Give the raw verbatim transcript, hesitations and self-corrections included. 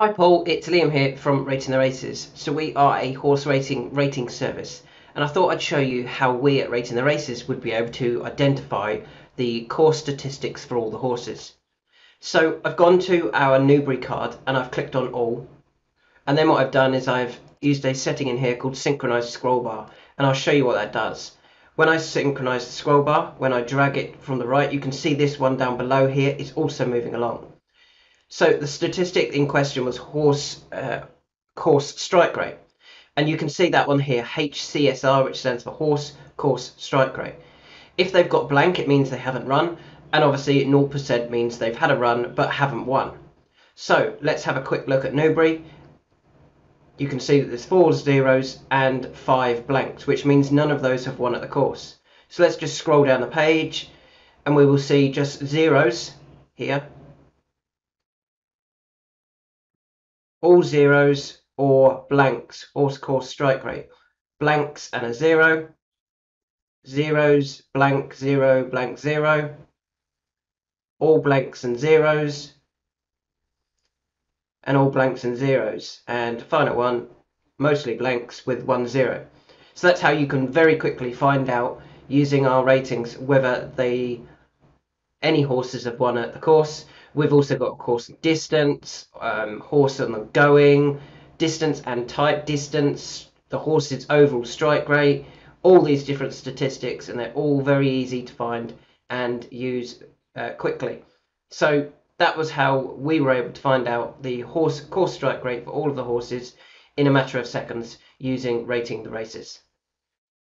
Hi Paul, it's Liam here from Rating the Races. So we are a horse racing rating service, and I thought I'd show you how we at Rating the Races would be able to identify the course statistics for all the horses. So I've gone to our Newbury card and I've clicked on all, and then what I've done is I've used a setting in here called synchronized scroll bar, and I'll show you what that does. When I synchronize the scroll bar, when I drag it from the right, you can see this one down below here is also moving along. So the statistic in question was horse uh, course strike rate, and you can see that one here, H C S R, which stands for horse course strike rate. If they've got blank, it means they haven't run, and obviously zero percent means they've had a run but haven't won. So let's have a quick look at Newbury. You can see that there's four zeros and five blanks, which means none of those have won at the course. So let's just scroll down the page and we will see just zeros here. All zeros or blanks, horse course strike rate. Blanks and a zero. Zeros, blank, zero, blank, zero. All blanks and zeros. And all blanks and zeros. And final one, mostly blanks with one zero. So that's how you can very quickly find out using our ratings whether they any horses have won at the course. We've also got course distance, um, horse on the going, distance and type distance, the horse's overall strike rate, all these different statistics, and they're all very easy to find and use uh, quickly. So that was how we were able to find out the horse course strike rate for all of the horses in a matter of seconds using Rating the Races.